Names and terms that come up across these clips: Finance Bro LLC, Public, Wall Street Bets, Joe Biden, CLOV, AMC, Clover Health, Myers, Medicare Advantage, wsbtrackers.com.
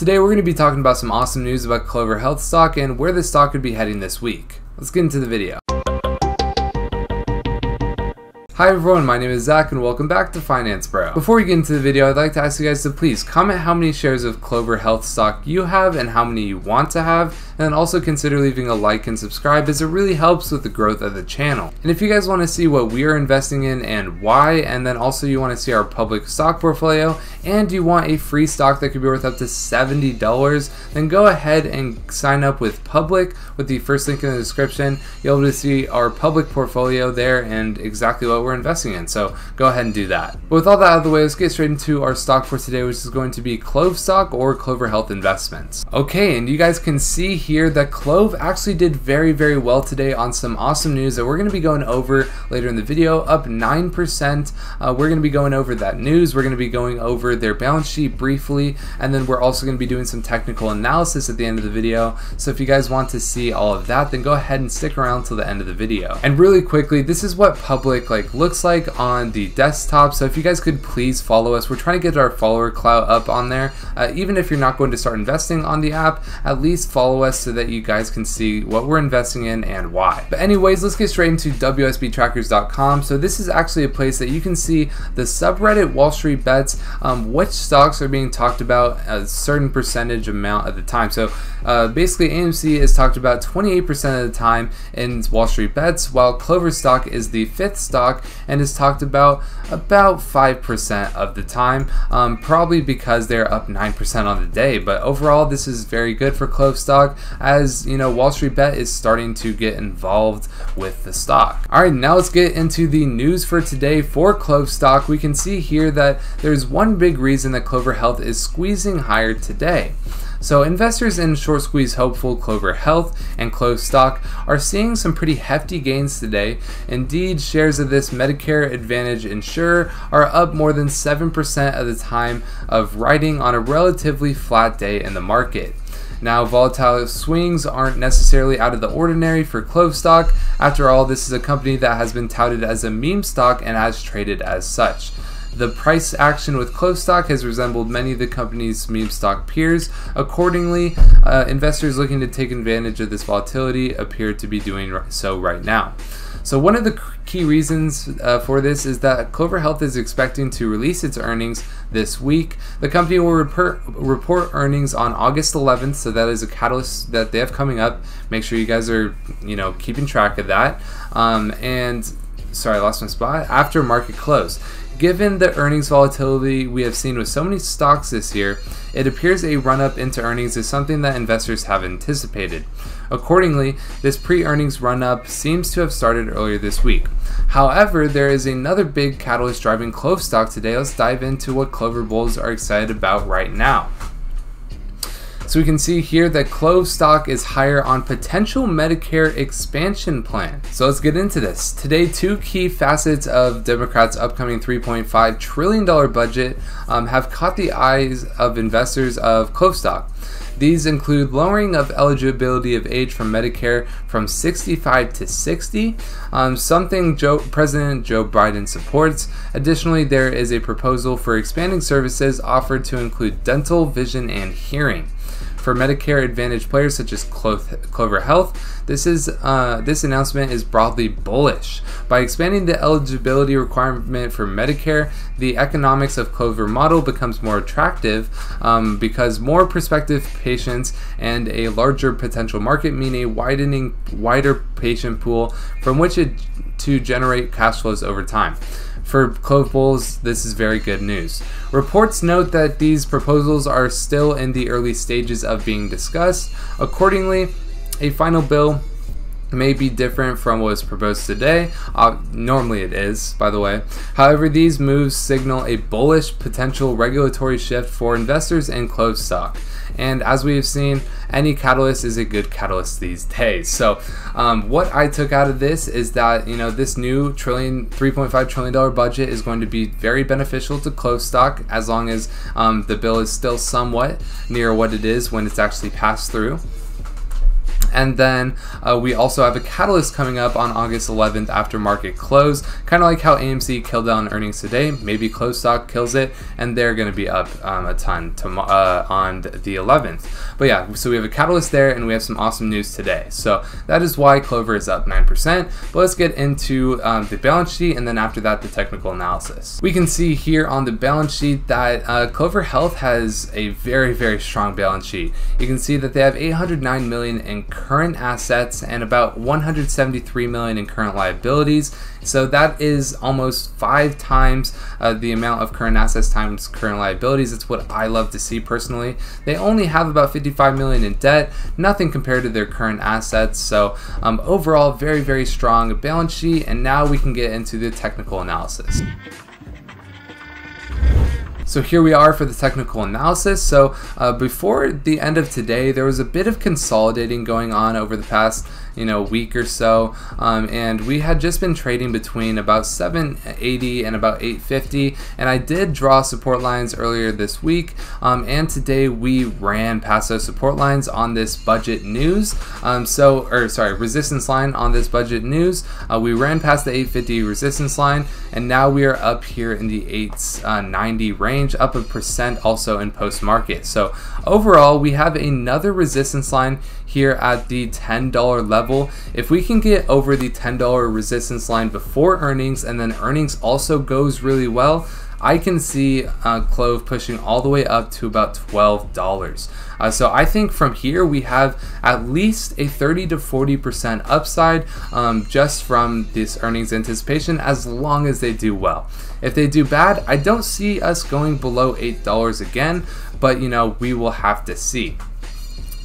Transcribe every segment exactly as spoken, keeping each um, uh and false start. Today we're going to be talking about some awesome news about Clover Health stock and where the stock could be heading this week. Let's get into the video. Hi everyone, my name is Zach and welcome back to Finance Bro. Before we get into the video, I'd like to ask you guys to please comment how many shares of Clover Health stock you have and how many you want to have, and then also consider leaving a like and subscribe as it really helps with the growth of the channel. And if you guys want to see what we are investing in and why, and then also you want to see our public stock portfolio, and you want a free stock that could be worth up to seventy dollars, then go ahead and sign up with Public with the first link in the description. You'll be able to see our public portfolio there and exactly what we're We're investing in, so go ahead and do that. But with all that out of the way, let's get straight into our stock for today, which is going to be CLOV stock or Clover Health Investments. Okay, and you guys can see here that CLOV actually did very, very well today on some awesome news that we're going to be going over later in the video, up nine percent. Uh, we're going to be going over that news. We're going to be going over their balance sheet briefly, and then we're also going to be doing some technical analysis at the end of the video. So if you guys want to see all of that, then go ahead and stick around till the end of the video. And really quickly, this is what Public like looks like on the desktop, so if you guys could please follow us. We're trying to get our follower clout up on there. Uh, even if you're not going to start investing on the app, at least follow us so that you guys can see what we're investing in and why. But anyways, let's get straight into w s b trackers dot com. So this is actually a place that you can see the subreddit Wall Street Bets, um, which stocks are being talked about a certain percentage amount at the time. So uh, basically A M C is talked about twenty-eight percent of the time in Wall Street Bets, while Clover stock is the fifth stock and is talked about about five percent of the time, um, probably because they're up nine percent on the day. But overall, this is very good for CLOV stock, as you know, Wall Street Bet is starting to get involved with the stock. All right, now let's get into the news for today for CLOV stock. We can see here that there's one big reason that Clover Health is squeezing higher today. So investors in short squeeze hopeful Clover Health and CLOV stock are seeing some pretty hefty gains today. Indeed, shares of this Medicare Advantage insurer are up more than seven percent of the time of writing on a relatively flat day in the market. Now, volatile swings aren't necessarily out of the ordinary for CLOV stock. After all, this is a company that has been touted as a meme stock and has traded as such. The price action with CLOV stock has resembled many of the company's meme stock peers. Accordingly, uh, investors looking to take advantage of this volatility appear to be doing so right now. So one of the key reasons uh, for this is that Clover Health is expecting to release its earnings this week. The company will report, report earnings on August eleventh, so that is a catalyst that they have coming up. Make sure you guys are, you know, keeping track of that. Um, and sorry, I lost my spot. After market close. Given the earnings volatility we have seen with so many stocks this year, it appears a run-up into earnings is something that investors have anticipated. Accordingly, this pre-earnings run-up seems to have started earlier this week. However, there is another big catalyst driving CLOV stock today. Let's dive into what Clover bulls are excited about right now. So we can see here that CLOV stock is higher on potential Medicare expansion plan. So let's get into this. Today, two key facets of Democrats' upcoming three point five trillion dollar budget um, have caught the eyes of investors of CLOV stock. These include lowering of eligibility of age from Medicare from sixty-five to sixty, um, something Joe, President Joe Biden supports. Additionally, there is a proposal for expanding services offered to include dental, vision, and hearing. For Medicare Advantage players such as Clover Health, this is uh, this announcement is broadly bullish. By expanding the eligibility requirement for Medicare, the economics of Clover model becomes more attractive um, because more prospective patients and a larger potential market mean a widening, wider patient pool from which it, to generate cash flows over time. For CLOV bulls, this is very good news. Reports note that these proposals are still in the early stages of being discussed. Accordingly, a final bill may be different from what was proposed today. Uh, normally it is, by the way. However, these moves signal a bullish potential regulatory shift for investors in CLOV stock. And as we have seen, any catalyst is a good catalyst these days. So um, what I took out of this is that, you know, this new trillion, three point five trillion dollar budget is going to be very beneficial to CLOV stock as long as um, the bill is still somewhat near what it is when it's actually passed through. And then uh, we also have a catalyst coming up on August eleventh after market close, kind of like how A M C killed down earnings today. Maybe Clove stock kills it, and they're going to be up um, a ton to, uh, on the eleventh. But yeah, so we have a catalyst there, and we have some awesome news today. So that is why Clover is up nine percent. But let's get into um, the balance sheet, and then after that, the technical analysis. We can see here on the balance sheet that uh, Clover Health has a very, very strong balance sheet. You can see that they have eight hundred nine million dollars in current assets and about one hundred seventy-three million dollars in current liabilities. So that is almost five times uh, the amount of current assets times current liabilities. It's what I love to see personally. They only have about fifty-five million dollars in debt, nothing compared to their current assets. So um, overall, very, very strong balance sheet. And now we can get into the technical analysis. So here we are for the technical analysis. So uh, before the end of today, there was a bit of consolidating going on over the past you know week or so, um, and we had just been trading between about seven eighty and about eight fifty, and I did draw support lines earlier this week, um, and today we ran past those support lines on this budget news. Um, so or sorry resistance line on this budget news. Uh, we ran past the eight fifty resistance line, and now we are up here in the eight ninety range, up a percent also in post market. So overall, we have another resistance line here at the ten dollar level. If we can get over the ten dollar resistance line before earnings, and then earnings also goes really well, I can see uh, Clove pushing all the way up to about twelve dollars. Uh, so I think from here we have at least a thirty to forty percent upside um, just from this earnings anticipation, as long as they do well. If they do bad, I don't see us going below eight dollars again, but you know, we will have to see.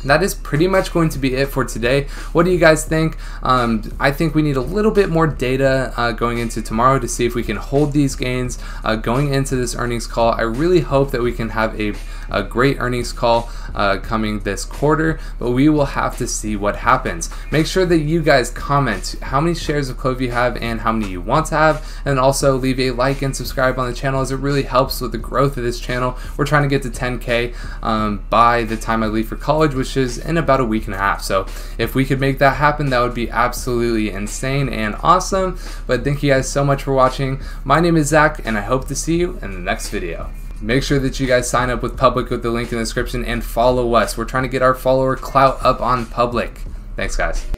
That is pretty much going to be it for today. What do you guys think? Um, I think we need a little bit more data uh, going into tomorrow to see if we can hold these gains uh, going into this earnings call. I really hope that we can have a, a great earnings call uh, coming this quarter, but we will have to see what happens. Make sure that you guys comment how many shares of Clove you have and how many you want to have, and also leave a like and subscribe on the channel, as it really helps with the growth of this channel. We're trying to get to ten K um, by the time I leave for college, which is in about a week and a half. So if we could make that happen, that would be absolutely insane and awesome. But thank you guys so much for watching. My name is Zach, and I hope to see you in the next video. Make sure that you guys sign up with Public with the link in the description, and follow us. We're trying to get our follower clout up on Public. Thanks, guys.